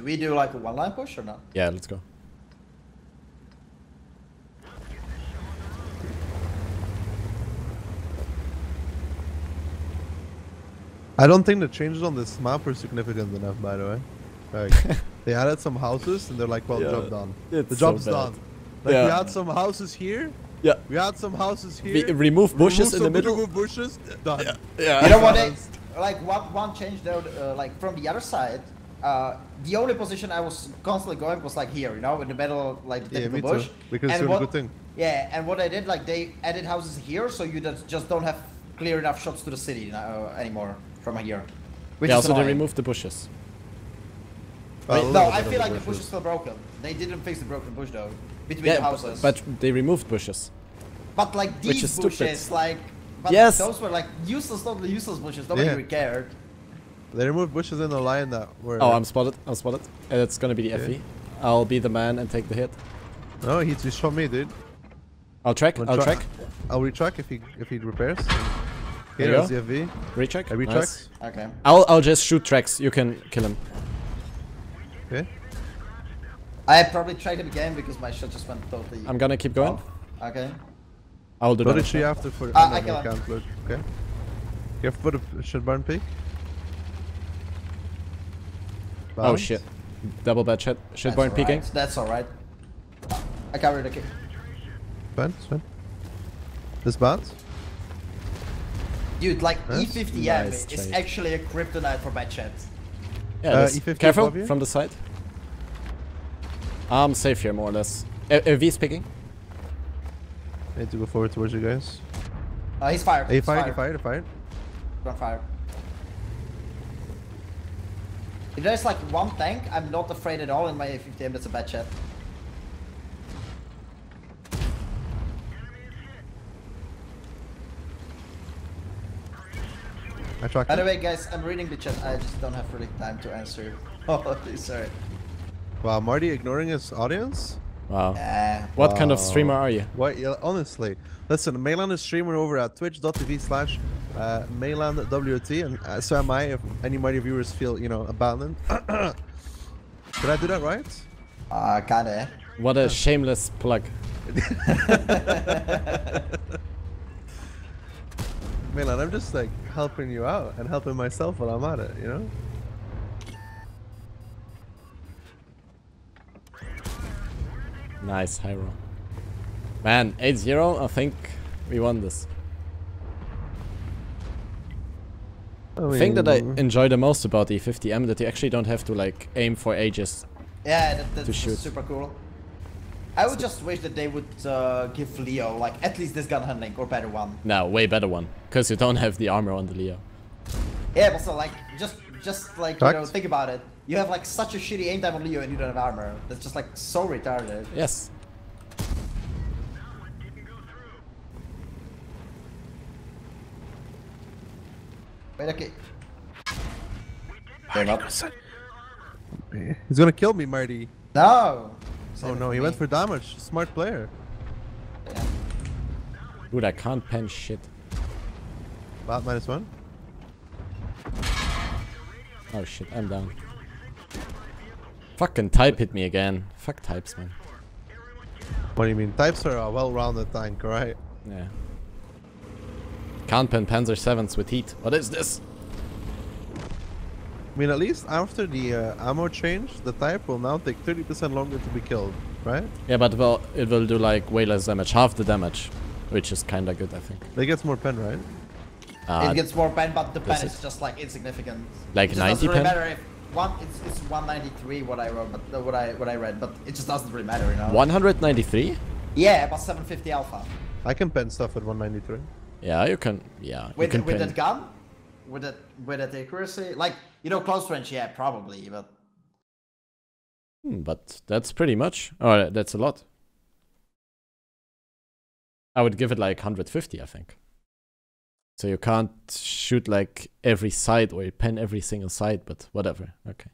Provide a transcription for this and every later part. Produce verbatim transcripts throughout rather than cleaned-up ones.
Do we do like a one line push or not? Yeah, let's go. I don't think the changes on this map are significant enough, by the way. Like, they added some houses and they're like, well, yeah, job done. The job's so done. Like, yeah. We had some houses here. Yeah. We had some houses here. We remove bushes remove in the middle. Bushes. Done. Yeah. Yeah. You know what? They, like one, one change though, uh, like from the other side. Uh, the only position I was constantly going was like here, you know, in the middle, like the yeah, me bush. Too, because and it's what, a good thing. Yeah. And what I did, like they added houses here, so you just don't have clear enough shots to the city you know, anymore. From here, which yeah, is also annoying. They removed the bushes. Wait, oh, no, I feel like bushes. The bush is still broken. They didn't fix the broken bush though, between yeah, the houses. But they removed bushes. But like these bushes, stupid. like but yes, those were like useless, totally useless bushes. Nobody yeah. cared. They removed bushes in the line that were. Oh, I'm spotted. I'm spotted. And it's gonna be the yeah. F E. I'll be the man and take the hit. No, he just shot me, dude. I'll track. I'll, I'll track. track. I'll retrack if he if he repairs. Here is the F V. Recheck. I recheck. Nice. Okay. I'll I'll just shoot tracks. You can kill him. Okay. I probably tried him again because my shot just went totally. I'm gonna keep going. Oh. Okay. I'll do that. What did she after for? Ah, I can't. Look. Okay. You have to put a shit burn peak. Bounce. Oh shit! Double bad shit. Shit burn peeking. That's alright. I covered the kick. Bounce. Bounce. This bounce. Dude, like that's E fifty M nice is trade. actually a kryptonite for Batchat. Yeah, uh, E fifty careful from the side. I'm safe here, more or less. A V is picking. I need to go forward towards you guys. Uh, he's fired. He fired, he fired, he fired. Don't fire. If there's like one tank, I'm not afraid at all in my A fifty M, that's a Batchat. By the way, guys, I'm reading the chat. I just don't have really time to answer. Oh, sorry. Wow, Marty ignoring his audience? Wow. Uh, what wow. kind of streamer are you? What? Yeah, honestly, listen, Mailand is streamer over at twitch.tv slash MailandWT, and uh, so am I if any of my viewers feel, you know, abandoned. Did I do that right? Uh, kinda. What a shameless plug. Mailand, I'm just like helping you out and helping myself while I'm at it, you know? Nice, Hyro. Man, eight zero, I think we won this. I mean, the thing that I enjoy the most about the E fifty M that you actually don't have to like aim for ages. Yeah, that, that's to shoot. Super cool. I would just wish that they would uh, give Leo, like, at least this gun handling, or better one. No, way better one. Because you don't have the armor on the Leo. Yeah, but so, like, just, just like, Correct. you know, think about it. You have, like, such a shitty aim time on Leo and you don't have armor. That's just, like, so retarded. Yes. Wait, okay. They're not. He's gonna kill me, Marty. No! Oh no, he went for damage. Smart player. Yeah. Dude, I can't pen shit. Bat minus one. Oh shit, I'm down. Fucking Type hit me again. Fuck Types, man. What do you mean? Types are a well-rounded tank, right? Yeah. Can't pen Panzer sevens with heat. What is this? I mean, at least after the uh, ammo change, the Type will now take thirty percent longer to be killed, right? Yeah, but well, it will do like way less damage, half the damage, which is kinda good, I think. It gets more pen, right? Uh, it gets more pen, but the pen is it? just like insignificant. Like it just ninety doesn't really pen? Matter if one, it's, it's one ninety-three what I wrote, but uh, what I what I read, but it just doesn't really matter, you know. one ninety-three? Yeah, about seven fifty alpha. I can pen stuff at one ninety-three. Yeah, you can. Yeah. With you can with pen. that gun, with that with that accuracy, like. You know, close range, yeah, probably, but... Hmm, but that's pretty much... Oh, that's a lot. I would give it like one hundred fifty, I think. So you can't shoot like every side or you pen every single side, but whatever. Okay.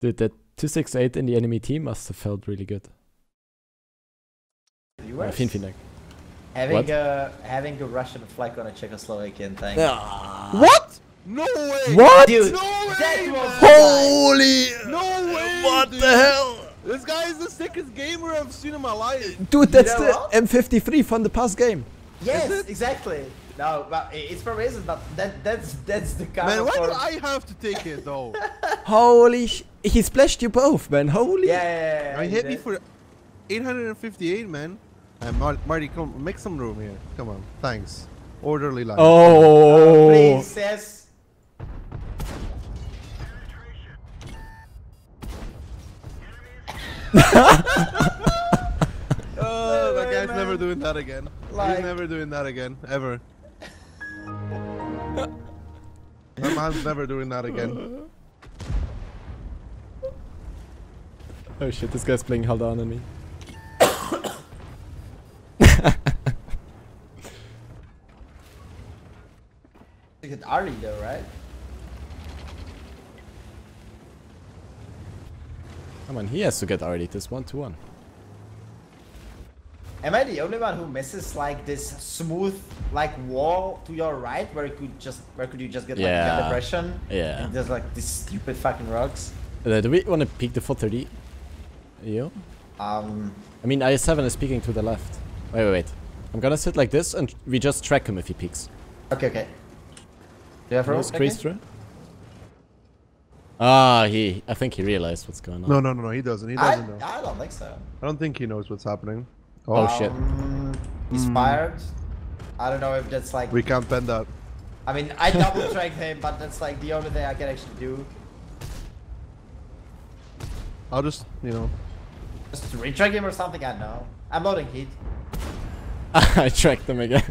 Dude, that two six eight in the enemy team must have felt really good. You were... Uh, Having a, having a Russian flag on a Czechoslovakian tank. Uh, what? No way! What? Dude, no way! That was holy! No way! What dude. the hell? This guy is the sickest gamer I've seen in my life. Dude, that's you know the what? M fifty-three from the past game. Yes, exactly. No, but it's for reasons, but that, that's that's the kind man, of... Man, why do I have to take it, though? Holy sh... He splashed you both, man. Holy... Yeah, yeah, yeah, yeah I hit did. me for eight hundred fifty-eight, man. And Mar Marty, come, make some room here. Come on, thanks. Orderly life. Oh! Uh, princess! Oh, that guy's man. never doing that again. Like. He's never doing that again, ever. That man's never doing that again. Oh shit, this guy's playing Haldane on me. You get Arlie though, right? Come on, he has to get Arlie, this one to one. Am I the only one who misses like this smooth like wall to your right where you could just where could you just get yeah. like calibration? Yeah. And there's like these stupid fucking rocks. Uh, do we want to peek the four thirty? You? Um. I mean, I S seven is peeking to the left. Wait, wait, wait. I'm gonna sit like this and we just track him if he peeks. Okay, okay. Do you have room? Okay. through? Ah, he. I think he realized what's going on. No, no, no, no. He doesn't. He doesn't I, know. I don't think so. I don't think he knows what's happening. Oh um, shit. He's fired. I don't know if that's like... We can't bend that. I mean, I double tracked him, but that's like the only thing I can actually do. I'll just, you know... Just retrack him or something? I don't know. I'm loading heat. I tracked him again.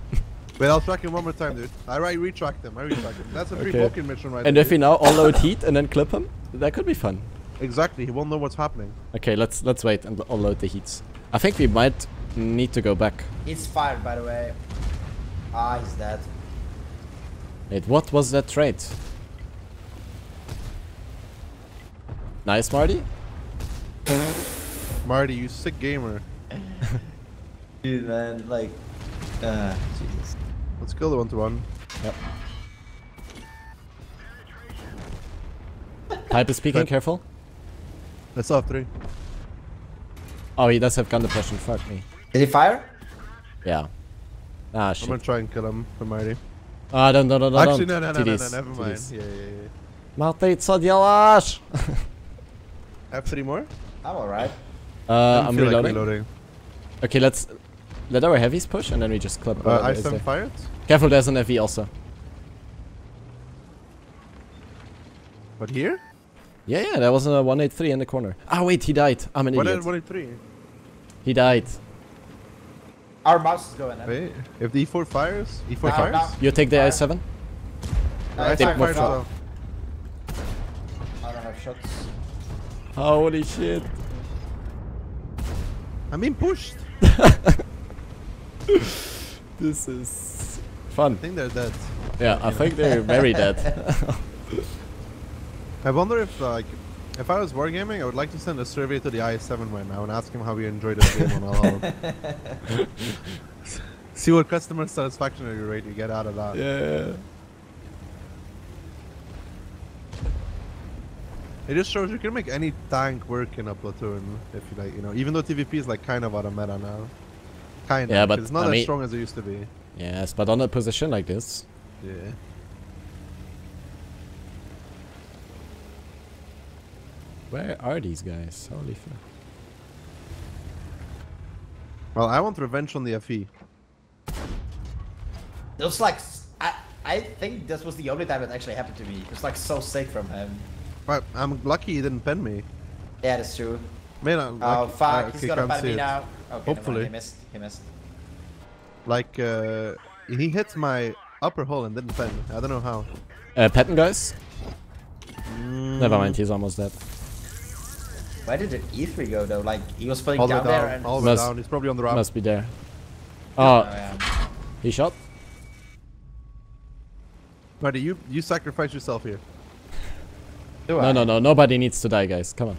Wait, I'll track him one more time, dude. I right retracked him, I retracked him. That's a free okay. poking mission right and there. And if we now all load heat and then clip him, that could be fun. Exactly, he won't know what's happening. Okay, let's let's wait and all load the heats. I think we might need to go back. He's fired, by the way. Ah, he's dead. Wait, what was that trade? Nice, Marty. Marty, you sick gamer. Dude, man, like... Uh, Jesus. Let's kill the one-to-one. Yep. Type is peeking, careful. That's off three. Oh, he does have gun depression, fuck me. Did he fire? Yeah. Ah, shit. I'm gonna try and kill him for Marty. Ah, don't, don't, don't, Actually, don't. no, no, no, no, no, never mind. Yeah, yeah, yeah. Have three more? I'm alright. Uh, I'm reloading. Like reloading. Okay, let's let our heavies push and then we just clip. Uh, I seven fired? Careful, there's an F E also. But here? Yeah, yeah, there was a one eighty-three in the corner. Ah, wait, he died. I'm an what idiot. one eighty-three? He died. Our mouse is going out. If the E four fires, E four no, fires? No. You take the I seven? No, I take more fire. I don't have shots. Holy shit. I'm being pushed. This is fun. I think they're dead. Yeah, I think they're very dead. I wonder if, like, if I was wargaming, I would like to send a survey to the I S seven right now and ask him how he enjoyed his game on all. See what customer satisfaction rate you get out of that. Yeah. It just shows you can make any tank work in a platoon if you like, you know. Even though T V P is like kind of out of meta now, kind of. Yeah, but it's not I as mean, strong as it used to be. Yes, but on a position like this. Yeah. Where are these guys? Holy fuck. Well, I want revenge on the F E. It was like... I, I think this was the only time it actually happened to me. It was like so sick from him. But I'm lucky he didn't pen me. Yeah, that's true. Man, I'm oh, lucky. fuck. Uh, He's okay, gonna pen me it. now. Okay, hopefully. He missed. He missed. Like, uh... he hit my upper hull and didn't pen me. I don't know how. Uh, Patton, guys? Mm. Never mind, he's almost dead. Where did the E three go though? Like, he was playing down, down there and... All the way down, he's probably on the ramp. Must be there. Oh, oh yeah. He shot? Buddy, you, you sacrifice yourself here. Do no, I? no, no, nobody needs to die, guys. Come on.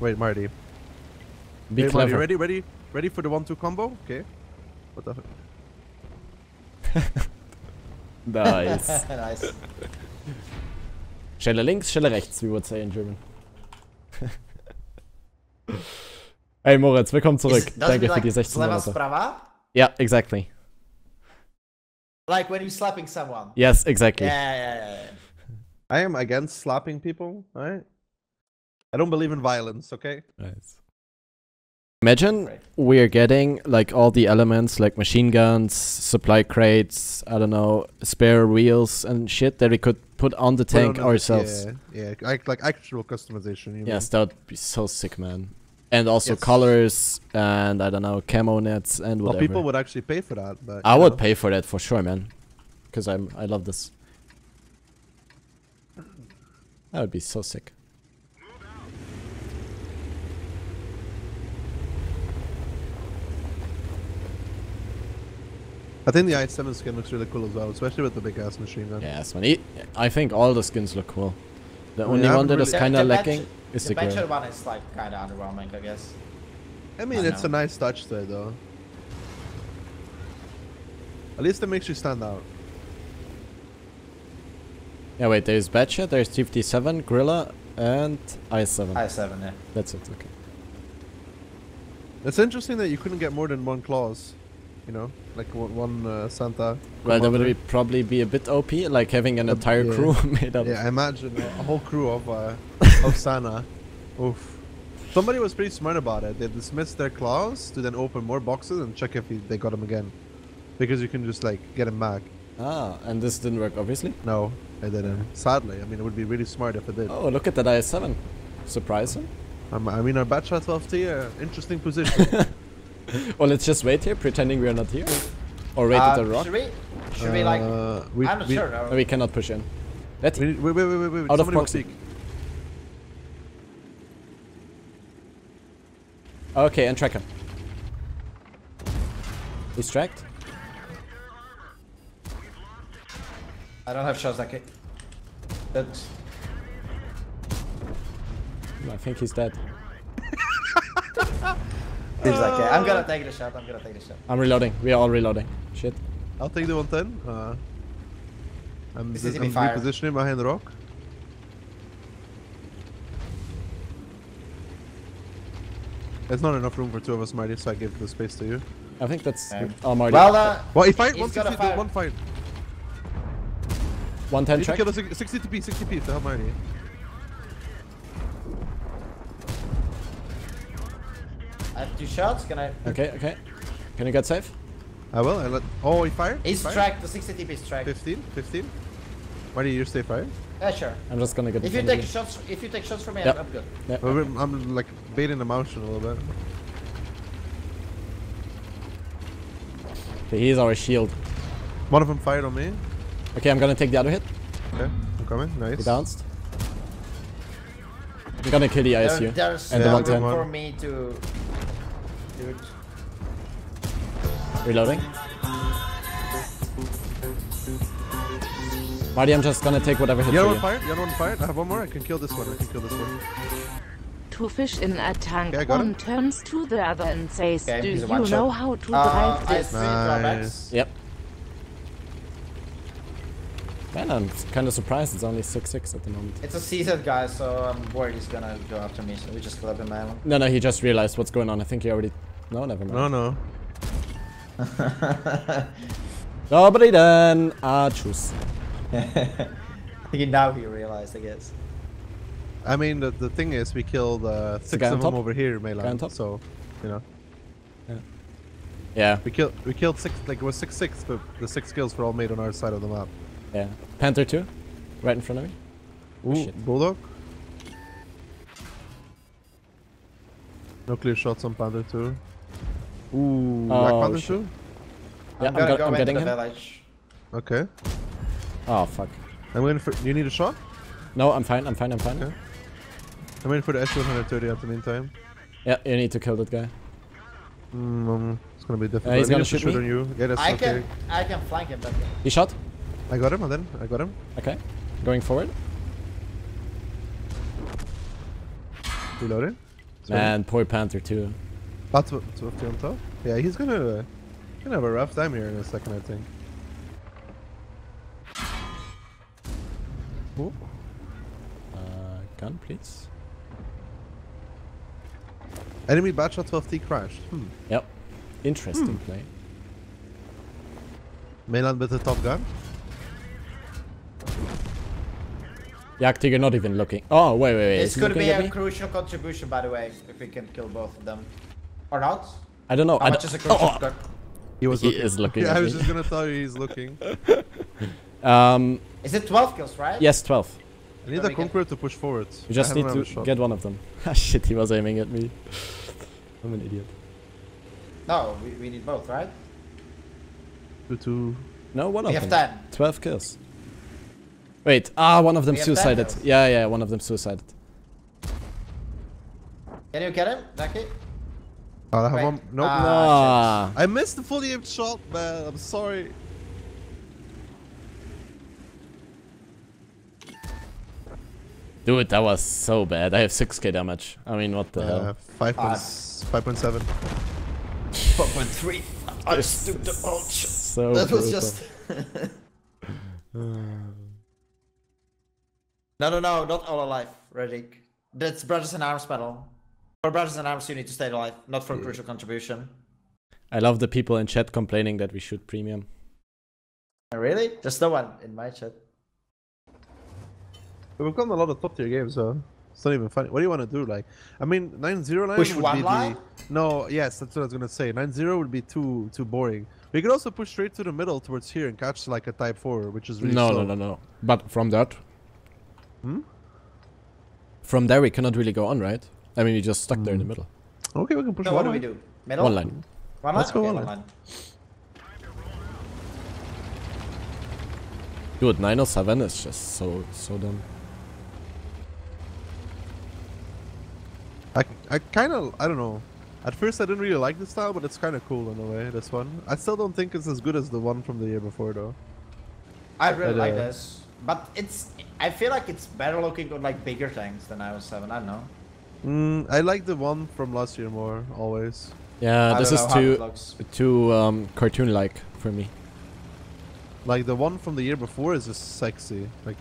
Wait, Marty. Be hey, clever. Marty, ready, ready? Ready for the one two combo? Okay. What the fuck? Nice. Nice. Schelle links, Schelle rechts, wie we would say in German. Hey Moritz, willkommen zurück. Is, Danke für like die sechzehn Monate. Yeah, exactly. Like when you're slapping someone. Yes, exactly. Yeah, yeah, yeah, yeah. I am against slapping people, right? I don't believe in violence, okay? Nice. Imagine right. we're getting like all the elements like machine guns, supply crates, I don't know, spare wheels and shit that we could put on the tank ourselves. Yeah, yeah. Like, like actual customization. Yes, that would be so sick, man. And also yes. colors and I don't know, camo nets and whatever. Well, people would actually pay for that. But I would know. pay for that for sure, man. Because I'm, I love this. That would be so sick. I think the I seven skin looks really cool as well, especially with the big ass machine gun. Yes, man. It, I think all the skins look cool. The only yeah, one that really is kind of lacking is the, the Badger one is like kind of underwhelming, I guess. I mean, I it's know. a nice touch there, though. At least it makes you stand out. Yeah, wait. There's Badger, there's T fifty-seven, Gorilla, and I seven. I seven, yeah. That's it. Okay. It's interesting that you couldn't get more than one clause. You know, like one uh, Santa. Well, that would be probably be a bit O P, like having an entire yeah. crew made up. Yeah, I imagine a whole crew of uh, of Santa. Oof. Somebody was pretty smart about it. They dismissed their claws to then open more boxes and check if they got them again, because you can just like get them back. Ah, and this didn't work, obviously. No, it didn't. Sadly, I mean, it would be really smart if it did. Oh, look at that I seven. Surprising. Um, I mean, our Batchat twelve T, uh, interesting position. Well, let's just wait here, pretending we are not here. Or wait uh, at the rock. Should we? Should uh, we like... We, I'm not we, sure. No. We cannot push in. Let's... Wait, wait, wait, wait, wait. Out of proxy. Okay, and track him. He's tracked. I don't have shots like it. That's... I think he's dead. Seems uh, like it. I'm gonna take the shot, I'm gonna take the shot. I'm reloading, we are all reloading. Shit. I'll take the one ten. Uh, I'm, this I'm repositioning behind the rock. There's not enough room for two of us, Marty, so I give the space to you. I think that's... Um, oh, Marty. Well, uh, well, if I... One fire. Do one fire. one ten track? sixty T P, sixty T P to help Marty. I have two shots, can I... Okay, okay. Can you get safe? I will, I let... Oh, he fired? He's fire? tracked, the sixty T P is tracked. fifteen, fifteen. Why do you stay fired? Yeah, sure. I'm just gonna get... If you take shots, if you take shots from me, yep. I'm, I'm good. Yep. I'm, I'm like baiting the mountain a little bit. Okay, he's our shield. One of them fired on me. Okay, I'm gonna take the other hit. Okay, I'm coming, nice. He bounced. I'm gonna kill the I S U. There, and yeah, the one for me to... Dude. Reloading. Marty, I'm just gonna take whatever hit you. The other one fired, the other one fired. I have one more, I can kill this one, I can kill this one. To fish in a tank, okay, one him. turns to the other and says, okay, do you know how to uh, drive this? Nice. Yep. Man, I'm kind of surprised it's only six six at the moment. It's a C Z guy, so I'm worried he's gonna go after me, so we just club him, man. No, no, he just realized what's going on. I think he already... No, never mind. No, no. Nobody done. Ah, choose. I think now he realized, I guess. I mean, the, the thing is, we killed uh, six of them over here, Mailand, so, you know. Yeah. Yeah. We killed, we killed six, like, it was six six, but the six kills were all made on our side of the map. Yeah. Panther two, right in front of me. Ooh, oh, shit. Bulldog. No clear shots on Panther two. Ooh, Black oh, Panther shit. two? Yeah, I'm, I'm, go I'm getting him. Village. Okay. Oh, fuck. I'm waiting for... You need a shot? No, I'm fine, I'm fine, I'm fine. Okay. I'm waiting for the S one thirty at the meantime. Yeah, you need to kill that guy. Mm, it's gonna be difficult. Uh, he's I gonna shoot, shoot me. On you. Yeah, that's I, okay. can, I can flank him. But... He shot? I got him, and then I got him. Okay, going forward. Reloading. Man, poor Panther too. That's what on top. Yeah, he's gonna uh, gonna have a rough time here in a second, I think. Ooh. gun, please. Enemy Batchat twelve T crashed. Hmm. Yep. Interesting hmm. play. Mailand with the top gun. Yakti, you're not even looking. Oh, wait, wait, wait. This could be a crucial contribution, by the way, if we can kill both of them. Or not? I don't know. How I much don't... is a crucial oh, oh. He was looking. He is looking yeah, I was me. just gonna tell you he's looking. um, is it twelve kills, right? Yes, twelve. I need so a Conqueror get... to push forward. You just need to get one of them. Ah, shit, he was aiming at me. I'm an idiot. No, we, we need both, right? Two, two. No, one we of them. We have ten. twelve kills. Wait, ah, one of them suicided. Yeah, yeah, one of them suicided. Can you get him, Ducky? Oh, I have one. Nope. Ah, no. I missed the fully aimed shot, man. I'm sorry. Dude, that was so bad. I have six K damage. I mean, what the uh, hell? five point seven. four point three. I stooped the ouch. So that was brutal. just. No, no, no, not all alive, Redick. That's Brothers in Arms medal. For Brothers in Arms, you need to stay alive, not for yeah. crucial contribution. I love the people in chat complaining that we shoot premium. Really? There's no one in my chat. We've gotten a lot of top tier games, so it's not even funny. What do you want to do? Like, I mean, nine zero line push would one be line? The... No, yes, that's what I was gonna say. nine zero would be too too boring. We could also push straight to the middle towards here and catch like a Type four, which is really no, slow. no, no, no. But from that, hmm? from there we cannot really go on, right? I mean, we just stuck mm. there in the middle. Okay, we can push. So one what line. do we do? Middle? One line. One line. Let's go okay, one, one line. line. Dude, nine oh seven is just so so dumb. I, I kind of, I don't know, at first I didn't really like the style, but it's kind of cool in a way, this one. I still don't think it's as good as the one from the year before though. I really but, like uh, this, but it's, I feel like it's better looking on like bigger tanks than I S seven, I don't know. Mm, I like the one from last year more, always. Yeah, I this is too, too um, cartoon-like for me. Like the one from the year before is just sexy, like...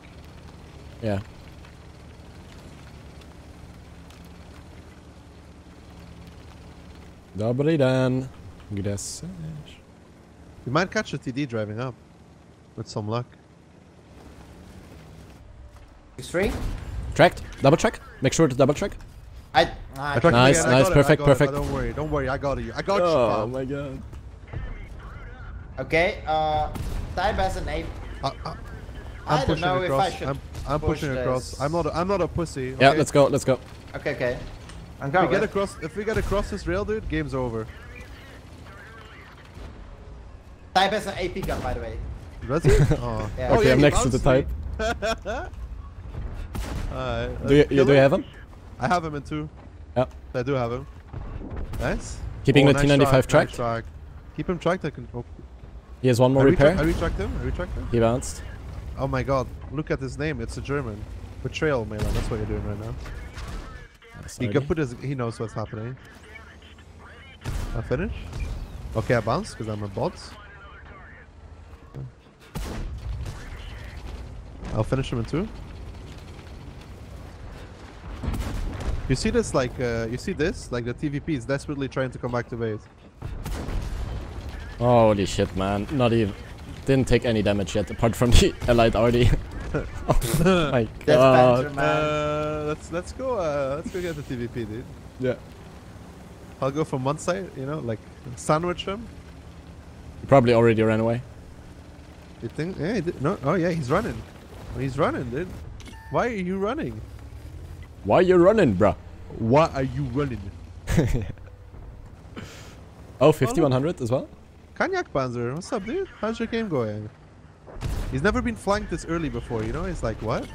Yeah. Dobrý den. Kde seš? You might catch a T D driving up. With some luck. X three? Tracked. Double check. Make sure to double check. I... I, I nice, I nice, perfect, it, perfect. It, don't worry, don't worry, I got you. I got oh, you. Oh my god. Okay, uh... Type has an ape. Uh, uh, I'm I don't know across. if I should I'm, I'm push pushing this. across. I'm not a, I'm not a pussy. Okay? Yeah, let's go, let's go. Okay, okay. I'm going. If we, get across, if we get across this rail, dude, game's over. Type has an A P gun, by the way. Does he? Oh. Yeah. Okay, oh, yeah, I'm next to the Type. uh, do, you, you, do you have him? I have him in two. Yep. I do have him. Nice. Keeping oh, the T ninety-five nice tracked. Nice track. Keep him tracked. I can. Oh. He has one more I repair. I retracked him. I retracked him. He bounced. Oh my god. Look at his name. It's a German. Betrayal, Mailand. That's what you're doing right now. He can put his, he knows what's happening. I finish? Okay, I bounce because I'm a bot. I'll finish him in two. You see this like, uh, you see this? Like the T V P is desperately trying to come back to base. Holy shit, man. Not even, didn't take any damage yet apart from the allied R D. Oh my god. That's Badger, uh, let's let's go uh, let's go get the T V P, dude. Yeah. I'll go from one side, you know, like sandwich him. He probably already ran away. You think? Yeah, he did. No. Oh yeah, he's running. He's running, dude. Why are you running? Why are you running, bruh? Why are you running? Oh, fifty one hundred as well. Kanyak Panzer, what's up, dude? How's your game going? He's never been flanked this early before, you know? He's like, what?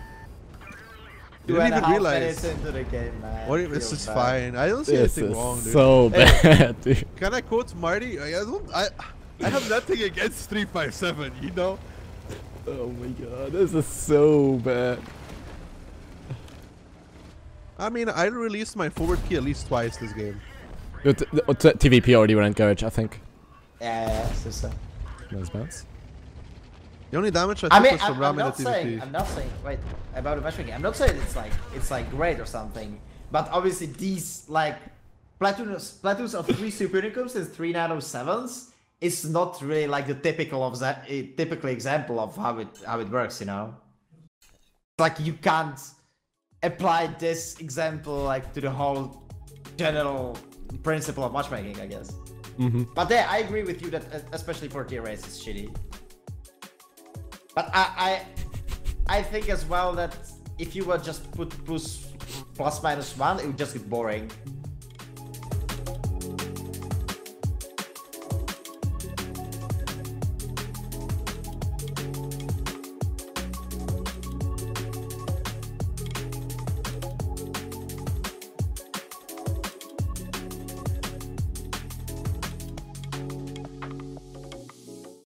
You didn't even realize. Into the game, man. What, this is bad. fine. I don't see this anything wrong, dude. So bad, dude. Can I quote Marty? I don't. I, I have nothing against three five seven, you know? Oh my god, this is so bad. I mean, I released my forward key at least twice this game. Dude, T V P already ran garage, I think. Yeah, yeah, yeah. Nice bounce. The only damage I took I mean, was from I'm, ramming I'm the T V P. Saying, I'm not saying, wait, about the matchmaking, I'm not saying it's like, it's like great or something, but obviously these, like, platoons, platoons of three Supernicums and three nine oh sevens is not really like the typical of that, a typical example of how it, how it works, you know? Like, you can't apply this example, like, to the whole general principle of matchmaking, I guess. Mm-hmm. But yeah, I agree with you that especially for tier race it's shitty. But I, I, I think as well that if you were just put plus plus minus one, it would just get boring.